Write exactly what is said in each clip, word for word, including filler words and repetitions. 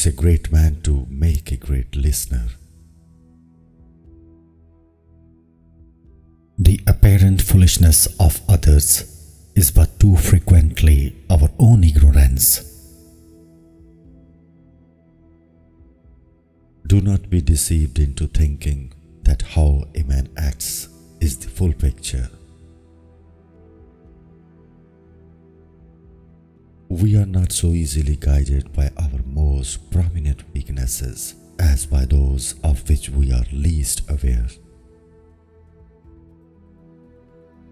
takes a great man to make a great listener. The apparent foolishness of others is but too frequently our own ignorance. Do not be deceived into thinking that how a man acts is the full picture. We are not so easily guided by our most prominent weaknesses as by those of which we are least aware.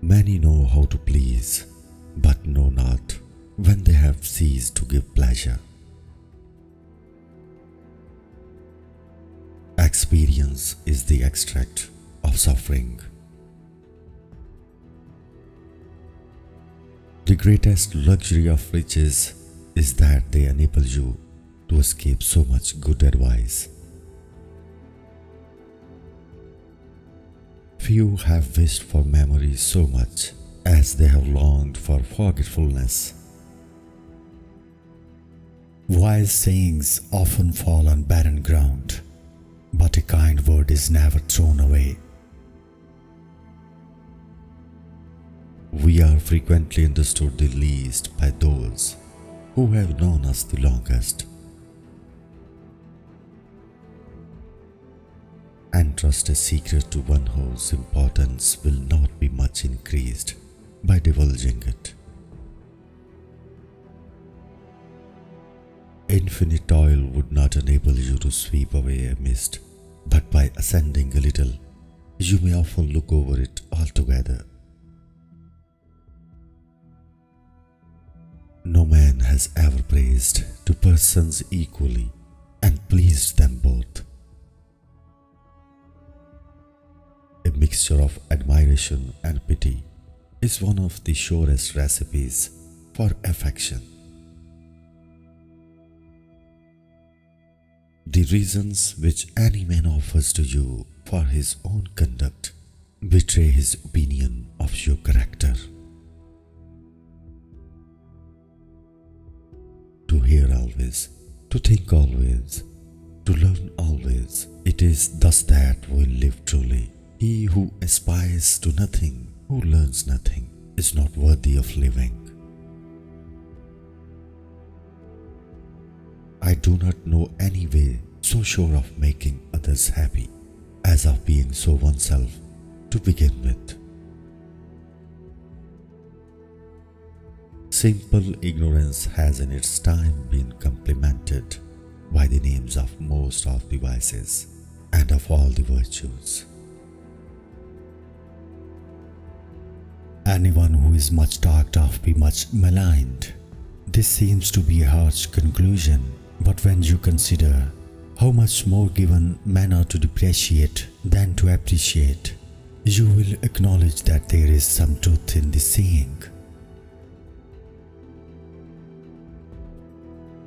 Many know how to please, but know not when they have ceased to give pleasure. Experience is the extract of suffering. The greatest luxury of riches is that they enable you to escape so much good advice. Few have wished for memory so much as they have longed for forgetfulness. Wise sayings often fall on barren ground, but a kind word is never thrown away. We are frequently understood the least by those who have known us the longest. Entrust a secret to one whose importance will not be much increased by divulging it. Infinite toil would not enable you to sweep away a mist, but by ascending a little, you may often look over it altogether. No man has ever praised two persons equally and pleased them both. A mixture of admiration and pity is one of the surest recipes for affection. The reasons which any man offers to you for his own conduct betray his opinion of your character. To hear always, to think always, to learn always, it is thus that we live truly. He who aspires to nothing, who learns nothing, is not worthy of living. I do not know any way so sure of making others happy as of being so oneself to begin with. Simple ignorance has in its time been complimented by the names of most of the vices and of all the virtues. Anyone who is much talked of be much maligned. This seems to be a harsh conclusion, but when you consider how much more given men are to depreciate than to appreciate, you will acknowledge that there is some truth in the saying.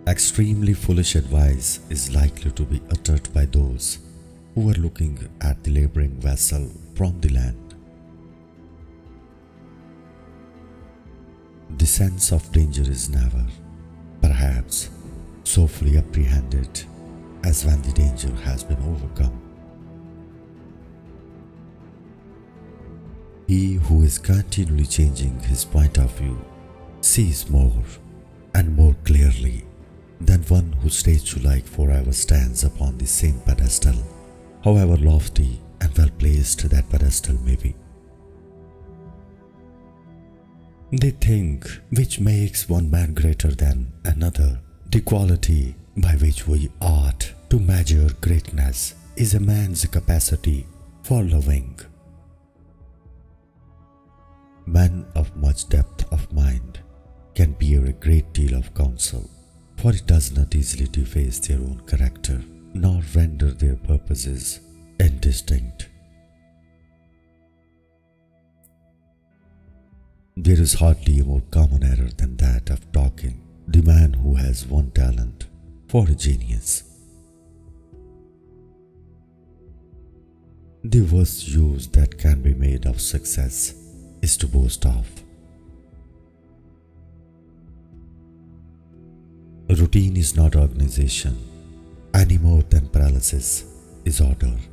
Extremely foolish advice is likely to be uttered by those who are looking at the laboring vessel from the land. The sense of danger is never, perhaps, so fully apprehended as when the danger has been overcome. He who is continually changing his point of view sees more and more clearly than one whose statue like forever stands upon the same pedestal, however lofty and well placed that pedestal may be. The thing which makes one man greater than another, the quality by which we ought to measure greatness, is a man's capacity for loving. Men of much depth of mind can bear a great deal of counsel, for it does not easily deface their own character, nor render their purposes indistinct. There is hardly a more common error than that of talking the man who has one talent for a genius. The worst use that can be made of success is to boast of. Routine is not organization, Animotan paralysis disorder.